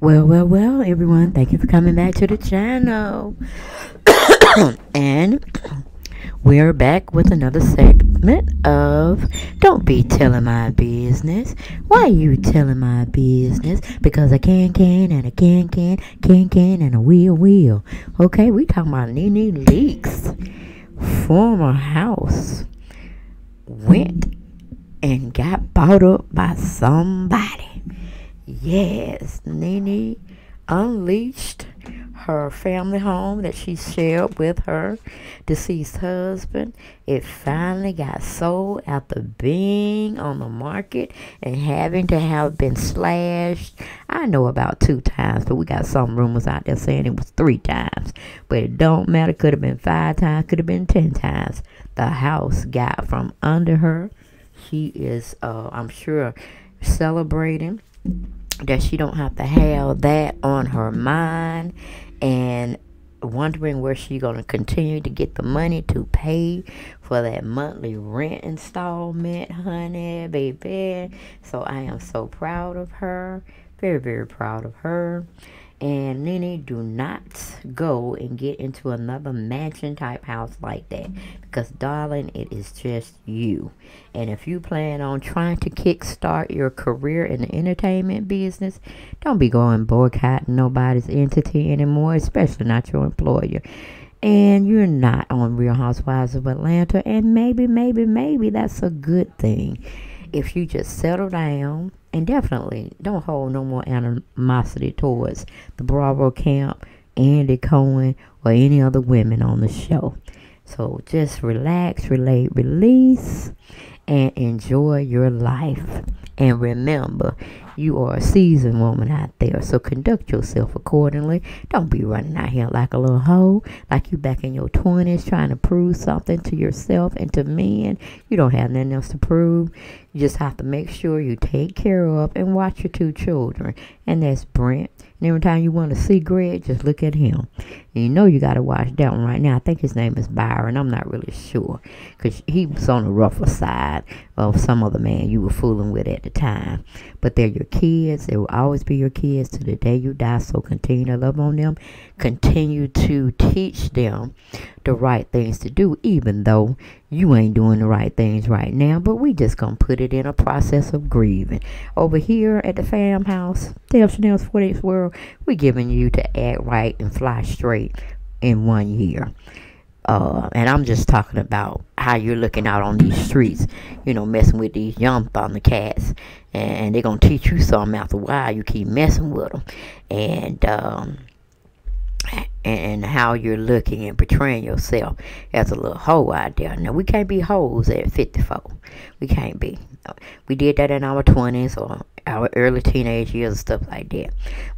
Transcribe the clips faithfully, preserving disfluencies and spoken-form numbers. Well, well, well, everyone, thank you for coming back to the channel. And we're back with another segment of Don't Be Telling My Business. Why you telling my business? Because I can, can, and I can, can, can, can, and I will, will. Okay, we talking about NeNe Leakes, former house, went and got bought up by somebody. Yes, NeNe unleashed her family home that she shared with her deceased husband. It finally got sold after being on the market and having to have been slashed, I know, about two times, but we got some rumors out there saying it was three times. But it don't matter. Could have been five times. Could have been ten times. The house got from under her. She is, uh, I'm sure, celebrating that she don't have to have that on her mind, and wondering where she gonna continue to get the money to pay for that monthly rent installment, honey, baby. So I am so proud of her, very, very proud of her. And NeNe, do not go and get into another mansion type house like that, because darling, it is just you. And if you plan on trying to kickstart your career in the entertainment business, don't be going boycotting nobody's entity anymore, especially not your employer. And you're not on Real Housewives of Atlanta, and maybe, maybe, maybe that's a good thing. If you just settle down. And definitely don't hold no more animosity towards the Bravo camp, Andy Cohen, or any other women on the show. So just relax, relate, release, and enjoy your life. And remember, you are a seasoned woman out there, so conduct yourself accordingly. Don't be running out here like a little hoe, like you back in your twenties trying to prove something to yourself and to men. You don't have nothing else to prove. You just have to make sure you take care of and watch your two children, and that's Brent. And every time you want to see Greg, just look at him. And you know you got to watch that one right now. I think his name is Byron. I'm not really sure, because he was on the rougher side of some other man you were fooling with at the time. But they're your kids. They will always be your kids to the day you die. So continue to love on them. Continue to teach them the right things to do, even though you ain't doing the right things right now. But we just gonna put it in a process of grieving. Over here at the fam house, Dale Chanel's fortieth World, we giving you to act right and fly straight in one year. Uh, and I'm just talking about how you're looking out on these streets, you know, messing with these young thundercats, and they're gonna teach you something after a while. You keep messing with them, and um, and how you're looking and portraying yourself as a little hoe out there. Now, we can't be hoes at fifty-four. We can't be. We did that in our twenties or our early teenage years and stuff like that.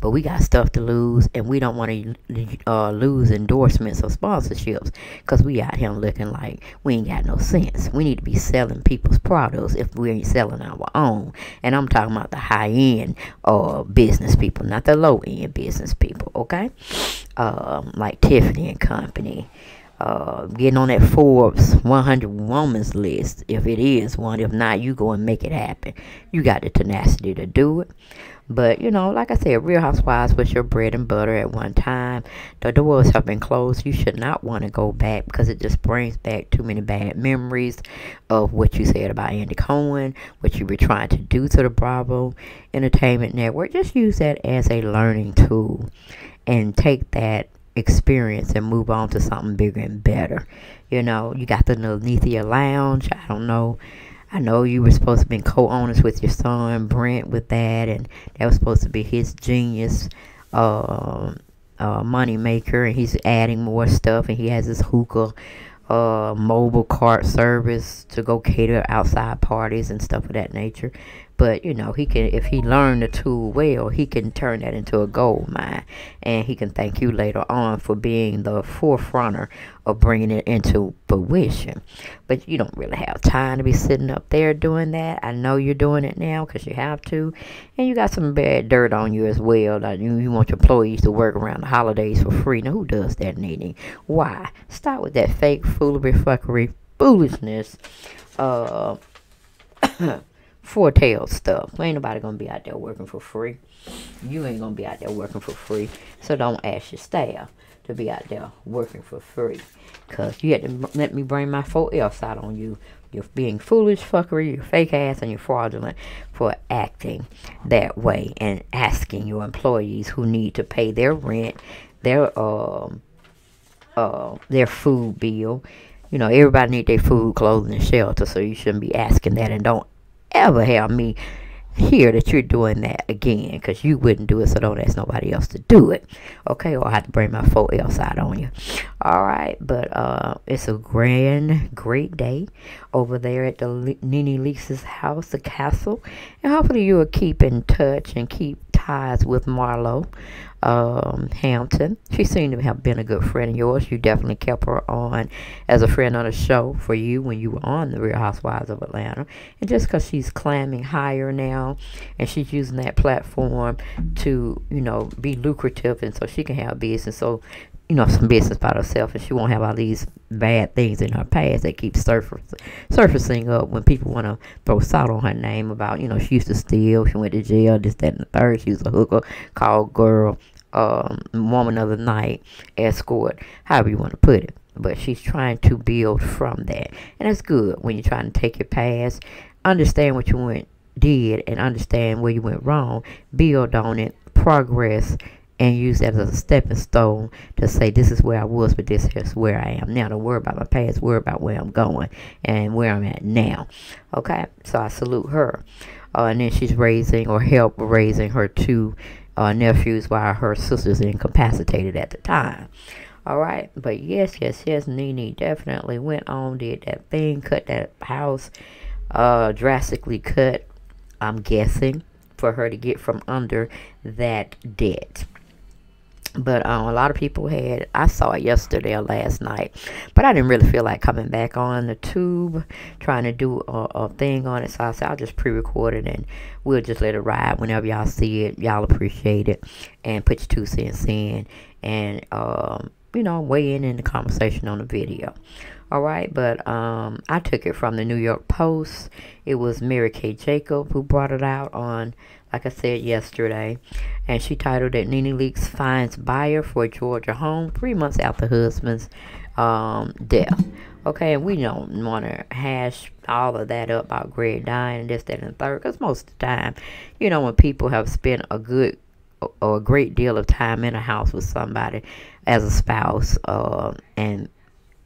But we got stuff to lose, and we don't want to uh, lose endorsements or sponsorships, because we out here looking like we ain't got no sense. We need to be selling people's products if we ain't selling our own. And I'm talking about the high-end uh, business people, not the low-end business people, okay? Um, like Tiffany and Company. Uh, getting on that Forbes one hundred Women's list, if it is one. If not, you go and make it happen. You got the tenacity to do it. But, you know, like I said, Real Housewives was your bread and butter at one time. The doors have been closed. You should not want to go back, because it just brings back too many bad memories of what you said about Andy Cohen, what you were trying to do to the Bravo Entertainment Network. Just use that as a learning tool and take that experience and move on to something bigger and better. You know, you got the Lanethia Lounge. I don't know. I know you were supposed to be co-owners with your son Brent with that, and that was supposed to be his genius uh, uh, money maker, and he's adding more stuff, and he has this hookah uh, mobile cart service to go cater outside parties and stuff of that nature. But, you know, he can, if he learned the tool well, he can turn that into a gold mine. And he can thank you later on for being the forefronter of bringing it into fruition. But you don't really have time to be sitting up there doing that. I know you're doing it now because you have to. And you got some bad dirt on you as well. Like you, you want your employees to work around the holidays for free. Now, who does that, NeNe? Why? Stop with that fake foolery, fuckery, foolishness. Uh... foretell stuff. Ain't nobody gonna be out there working for free. You ain't gonna be out there working for free. So don't ask your staff to be out there working for free. Because you had to let me bring my four F's out on you. You're being foolish, fuckery, you're fake ass, and you're fraudulent for acting that way and asking your employees who need to pay their rent, their um, uh, their food bill. You know, everybody need their food, clothing, and shelter, so you shouldn't be asking that. And don't ever have me hear that you're doing that again, because you wouldn't do it, so don't ask nobody else to do it. Okay, or I have to bring my four F's out on you. All right, but uh, it's a grand, great day over there at the Le NeNe Leakes' house, the castle. And hopefully you will keep in touch and keep ties with Marlo um, Hampton. She seemed to have been a good friend of yours. You definitely kept her on as a friend on the show for you when you were on the Real Housewives of Atlanta. And just because she's climbing higher now and she's using that platform to, you know, be lucrative, and so she can have business. So, you know, some business by herself, and she won't have all these bad things in her past that keep surf surfacing up when people want to throw salt on her name about, you know, she used to steal, she went to jail, this, that, and the third. She was a hooker, call girl, um, woman of the night, escort, however you want to put it. But she's trying to build from that, and that's good when you're trying to take your past, understand what you went did, and understand where you went wrong, build on it, progress. And use that as a stepping stone to say, this is where I was, but this is where I am now. Don't worry about my past. Worry about where I'm going and where I'm at now. Okay? So I salute her. Uh, and then she's raising or help raising her two uh, nephews while her sister's incapacitated at the time. All right? But yes, yes, yes, NeNe definitely went on, did that thing, cut that house, uh, drastically cut, I'm guessing, for her to get from under that debt. But um, a lot of people had, I saw it yesterday or last night, but I didn't really feel like coming back on the tube, trying to do a, a thing on it. So I said, I'll just pre-record it and we'll just let it ride. Whenever y'all see it, y'all appreciate it and put your two cents in and, um, you know, weigh in in the conversation on the video. All right, but um, I took it from the New York Post. It was Mary Kay Jacob who brought it out on, like I said, yesterday. And she titled it, NeNe Leakes Finds Buyer for Georgia Home Three Months After Husband's um, Death. Okay, and we don't want to hash all of that up about Greg dying and this, that, and the third. Because most of the time, you know, when people have spent a good or a great deal of time in a house with somebody as a spouse uh, and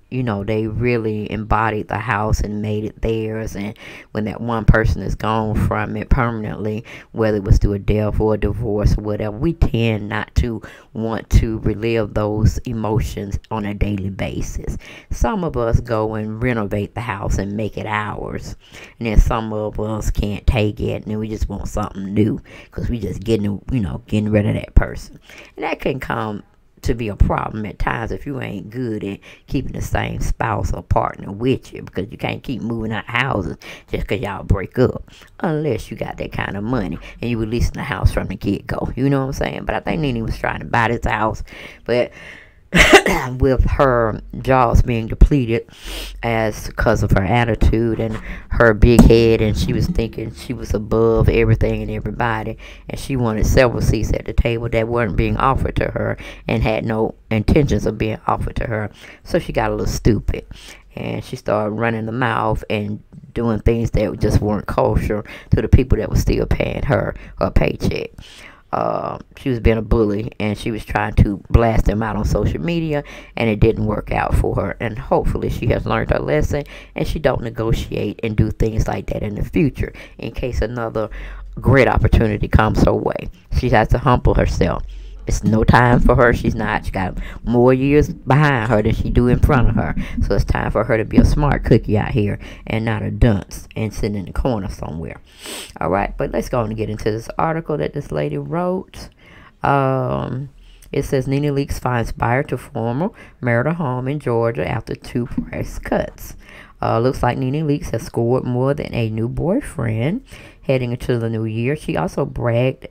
you know, they really embodied the house and made it theirs. And when that one person is gone from it permanently, whether it was through a death or a divorce or whatever, we tend not to want to relive those emotions on a daily basis. Some of us go and renovate the house and make it ours. And then some of us can't take it. And then we just want something new because we just getting, you know, getting rid of that person. And that can come to be a problem at times if you ain't good at keeping the same spouse or partner with you, because you can't keep moving out houses just because y'all break up unless you got that kind of money and you were leasing the house from the get-go. You know what I'm saying? But I think NeNe was trying to buy this house, but with her jaws being depleted as because of her attitude and her big head, and she was thinking she was above everything and everybody, and she wanted several seats at the table that weren't being offered to her and had no intentions of being offered to her. So she got a little stupid and she started running the mouth and doing things that just weren't kosher to the people that were still paying her her paycheck. Uh, she was being a bully, and she was trying to blast them out on social media, and it didn't work out for her. And hopefully she has learned her lesson, and she don't negotiate and do things like that in the future in case another great opportunity comes her way. She has to humble herself. It's no time for her. She's not. She got more years behind her than she do in front of her. So it's time for her to be a smart cookie out here and not a dunce and sitting in the corner somewhere. All right, but let's go on and get into this article that this lady wrote. Um, it says, NeNe Leakes finds buyer to former marital home in Georgia after two price cuts. Uh, looks like NeNe Leakes has scored more than a new boyfriend heading into the new year. She also bragged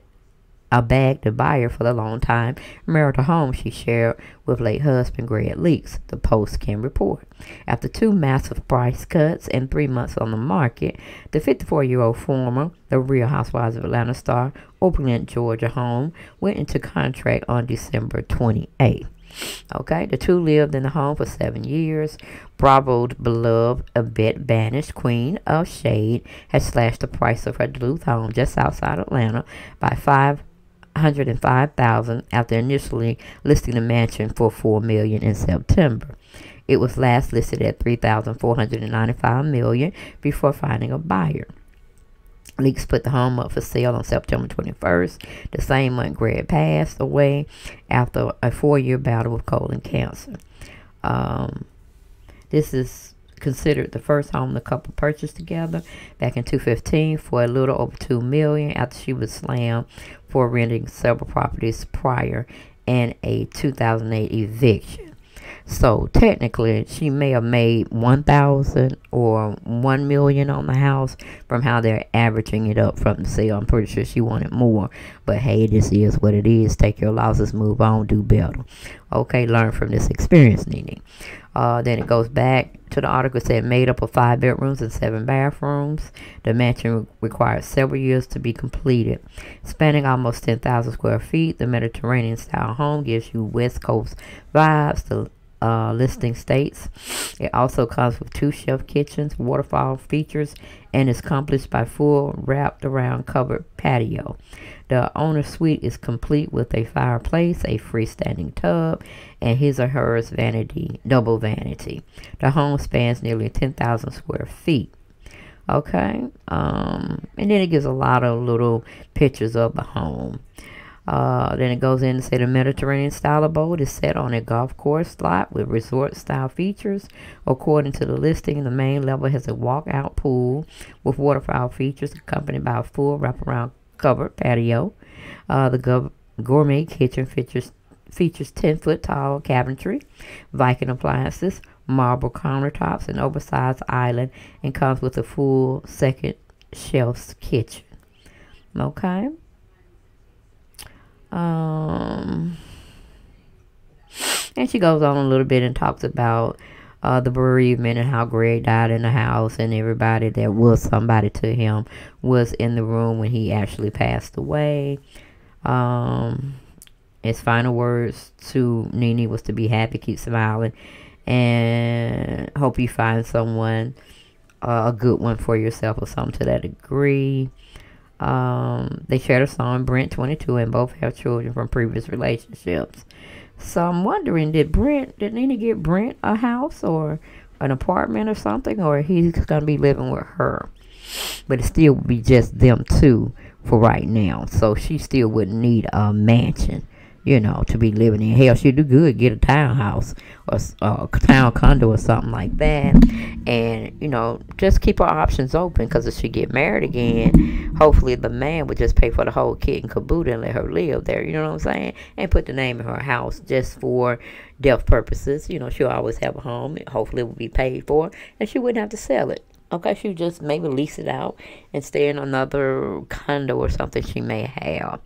a bagged a buyer for the long time marital home she shared with late husband Greg Leakes, the Post can report. After two massive price cuts and three months on the market, the fifty-four-year-old former, the Real Housewives of Atlanta star, Oakland, Georgia home went into contract on December twenty-eighth. Okay, the two lived in the home for seven years. Bravo's beloved, a bit banished queen of shade, had slashed the price of her Duluth home just outside Atlanta by five hundred five thousand dollars after initially listing the mansion for four million dollars in September. It was last listed at three thousand four hundred ninety-five million dollars before finding a buyer. Leakes put the home up for sale on September twenty-first. The same month, Greg passed away after a four-year battle with colon cancer. Um, this is considered the first home the couple purchased together back in two fifteen for a little over two million dollars after she was slammed for renting several properties prior and a two thousand eight eviction. So technically, she may have made one thousand dollars or one million dollars on the house from how they're averaging it up from the sale. I'm pretty sure she wanted more. But hey, this is what it is. Take your losses, move on, do better. Okay, learn from this experience, NeNe. Uh, then it goes back to the article said made up of five bedrooms and seven bathrooms. The mansion re required several years to be completed. Spanning almost ten thousand square feet, the Mediterranean-style home gives you West Coast vibes. The Uh, listing states it also comes with two shelf kitchens, waterfall features, and is accomplished by full wrapped around covered patio. The owner's suite is complete with a fireplace, a freestanding tub, and his or hers vanity, double vanity. The home spans nearly ten thousand square feet. Okay, um, and then it gives a lot of little pictures of the home. Uh, then it goes in to say the Mediterranean style abode is set on a golf course lot with resort style features. According to the listing, the main level has a walkout pool with waterfowl features accompanied by a full wraparound covered patio. Uh, the gourmet kitchen features features ten foot tall cabinetry, Viking appliances, marble countertops, and oversized island, and comes with a full second shelf kitchen. Okay. Um, and she goes on a little bit and talks about uh, the bereavement and how Greg died in the house, and everybody that was somebody to him was in the room when he actually passed away. Um, his final words to NeNe was to be happy, keep smiling, and hope you find someone, uh, a good one for yourself or something to that degree. Um, they shared a son, Brent, twenty-two, and both have children from previous relationships. So I'm wondering, did Brent, did NeNe get Brent a house or an apartment or something, or he's going to be living with her? But it still would be just them two for right now. So she still wouldn't need a mansion, you know, to be living in. Hell, she'd do good, get a townhouse or a town condo or something like that. And, you know, just keep her options open, because if she get married again, hopefully the man would just pay for the whole kit and caboodle and let her live there, you know what I'm saying? And put the name in her house just for death purposes. You know, she'll always have a home. Hopefully it would be paid for, and she wouldn't have to sell it. Okay, she would just maybe lease it out and stay in another condo or something she may have.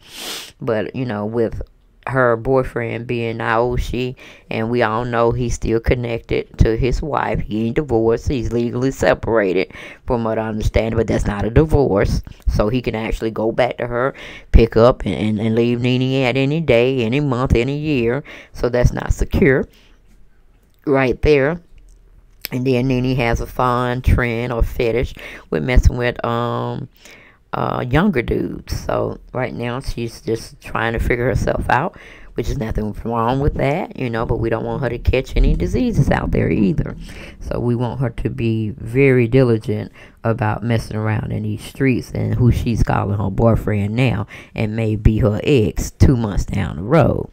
But, you know, with her boyfriend being Naoshi, and we all know he's still connected to his wife. He ain't divorced. He's legally separated, from what I understand, but that's not a divorce. So he can actually go back to her, pick up, and, and, and leave NeNe at any day, any month, any year. So that's not secure right there. And then NeNe has a fond trend or fetish with messing with um Uh, younger dudes. So right now she's just trying to figure herself out, which is nothing wrong with that, you know, but we don't want her to catch any diseases out there either. So we want her to be very diligent about messing around in these streets and who she's calling her boyfriend now, and may be her ex two months down the road.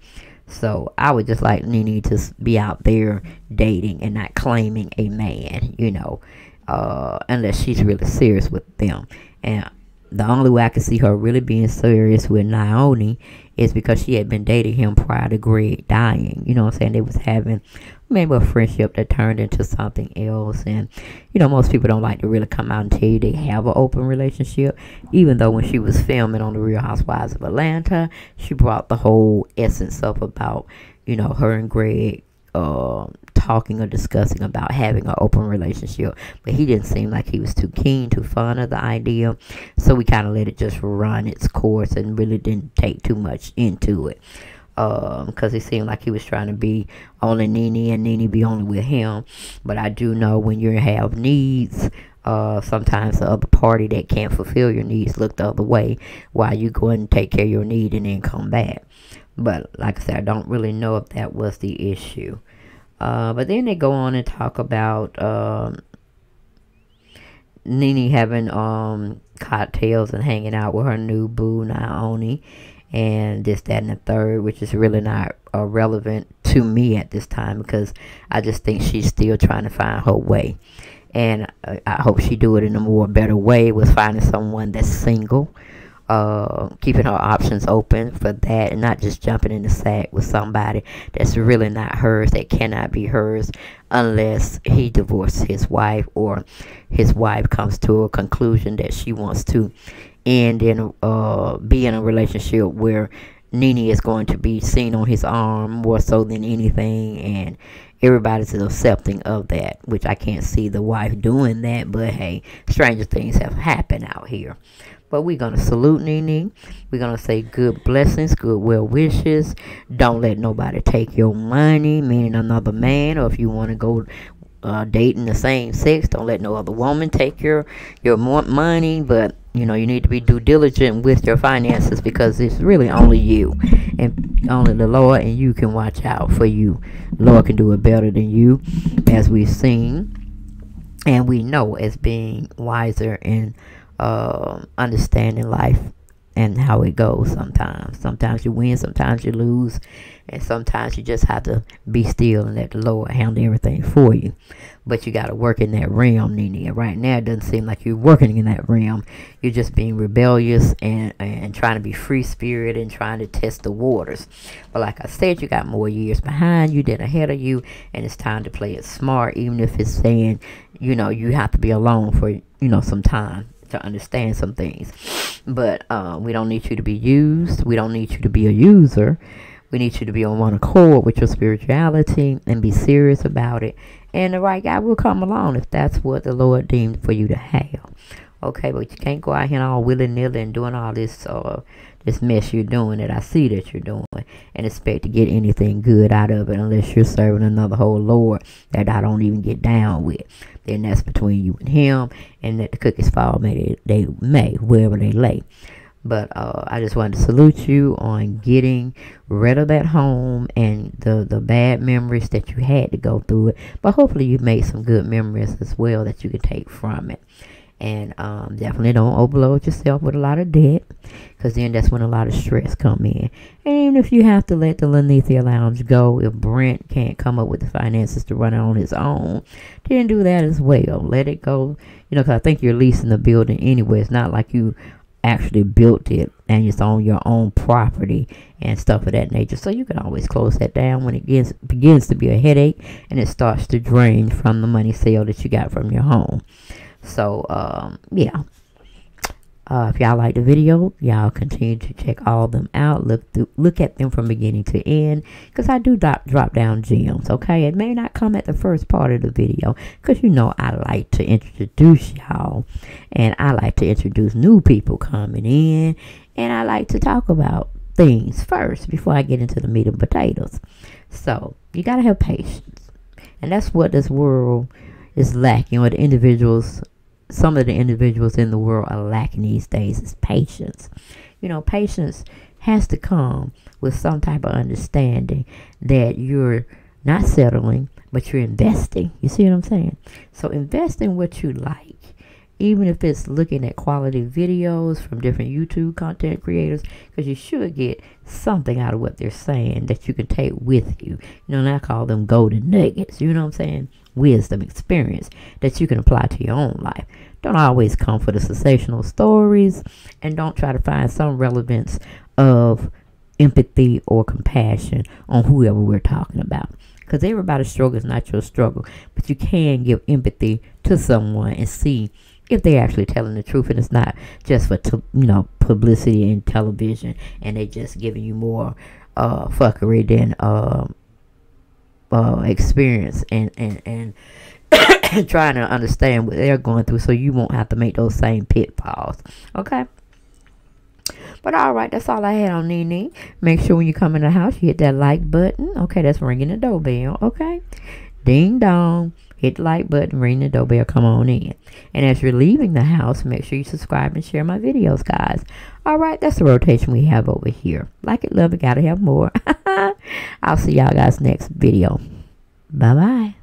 So I would just like NeNe to be out there dating and not claiming a man, you know, uh, unless she's really serious with them. And the only way I could see her really being serious with Naomi is because she had been dating him prior to Greg dying. You know what I'm saying? They was having maybe a friendship that turned into something else. And, you know, most people don't like to really come out and tell you they have an open relationship. Even though when she was filming on The Real Housewives of Atlanta, she brought the whole essence up about, you know, her and Greg uh, talking or discussing about having an open relationship. But he didn't seem like he was too keen, too fond of the idea. So we kind of let it just run its course and really didn't take too much into it. Because um, it seemed like he was trying to be only NeNe and NeNe be only with him. But I do know when you have needs, uh, sometimes the other party that can't fulfill your needs look the other way while you go and take care of your need and then come back. But like I said, I don't really know if that was the issue. Uh, but then they go on and talk about um, NeNe having um, cocktails and hanging out with her new boo, Naomi. And this, that, and the third, which is really not uh, relevant to me at this time, because I just think she's still trying to find her way. And I, I hope she do it in a more better way with finding someone that's single, uh, keeping her options open for that, and not just jumping in the sack with somebody that's really not hers, that cannot be hers, unless he divorces his wife or his wife comes to a conclusion that she wants to and then uh, be in a relationship where NeNe is going to be seen on his arm more so than anything, and everybody's accepting of that, which I can't see the wife doing that, but hey, stranger things have happened out here. But we're going to salute NeNe. We're going to say good blessings, good well wishes. Don't let nobody take your money, meaning another man, or if you want to go uh, dating the same sex, don't let no other woman take your, your money, but you know, you need to be due diligent with your finances, because it's really only you and only the Lord, and you can watch out for you. The Lord can do it better than you, as we've seen. And we know as being wiser and uh, understanding life and how it goes sometimes. Sometimes you win, sometimes you lose, and sometimes you just have to be still and let the Lord handle everything for you. But you got to work in that realm, NeNe. And right now, it doesn't seem like you're working in that realm. You're just being rebellious and, and trying to be free-spirited and trying to test the waters. But like I said, you got more years behind you than ahead of you, and it's time to play it smart, even if it's saying, you know, you have to be alone for, you know, some time to understand some things. But uh, we don't need you to be used. We don't need you to be a user. We need you to be on one accord with your spirituality and be serious about it. And the right guy will come along if that's what the Lord deemed for you to have. Okay, but you can't go out here and all willy-nilly and doing all this uh, this mess you're doing that I see that you're doing and expect to get anything good out of it, unless you're serving another whole Lord that I don't even get down with. Then that's between you and him, and let the cookies fall may they, they may, wherever they lay. But uh, I just wanted to salute you on getting rid of that home and the, the bad memories that you had to go through it. But hopefully you've made some good memories as well that you can take from it. And um, definitely don't overload yourself with a lot of debt, because then that's when a lot of stress come in. And even if you have to let the Lanethia Lounge go, if Brent can't come up with the finances to run it on his own, then do that as well. Let it go. You know, because I think you're leasing the building anyway. It's not like you actually built it and it's on your own property and stuff of that nature, so you can always close that down when it gets, begins to be a headache and it starts to drain from the money sale that you got from your home. So um yeah uh if y'all like the video, y'all continue to check all them out, look through, look at them from beginning to end, because I do drop drop down gems. Okay, it may not come at the first part of the video, because you know I like to introduce y'all, and I like to introduce new people coming in, and I like to talk about things first before I get into the meat and potatoes. So you gotta have patience, and that's what this world is lacking, or the individuals, some of the individuals in the world are lacking these days, is patience. You know, patience has to come with some type of understanding that you're not settling, but you're investing. You see what I'm saying? So invest in what you like. Even if it's looking at quality videos from different YouTube content creators, because you should get something out of what they're saying that you can take with you. You know, and I call them golden nuggets. You know what I'm saying? wisdom, experience that you can apply to your own life. Don't always come for the sensational stories, and don't try to find some relevance of empathy or compassion on whoever we're talking about, because everybody's struggle is not your struggle. But you can give empathy to someone and see if they're actually telling the truth, and it's not just for t- you know publicity and television, and they just giving you more uh, fuckery than uh, uh, experience and and and trying to understand what they're going through, so you won't have to make those same pitfalls. Okay. But alright, that's all I had on NeNe. Make sure when you come in the house, you hit that like button. Okay, that's ringing the doorbell. Okay. Ding dong. Hit the like button, ring the doorbell, come on in. And as you're leaving the house, make sure you subscribe and share my videos, guys. Alright, that's the rotation we have over here. Like it, love it, gotta have more. I'll see y'all guys next video. Bye-bye.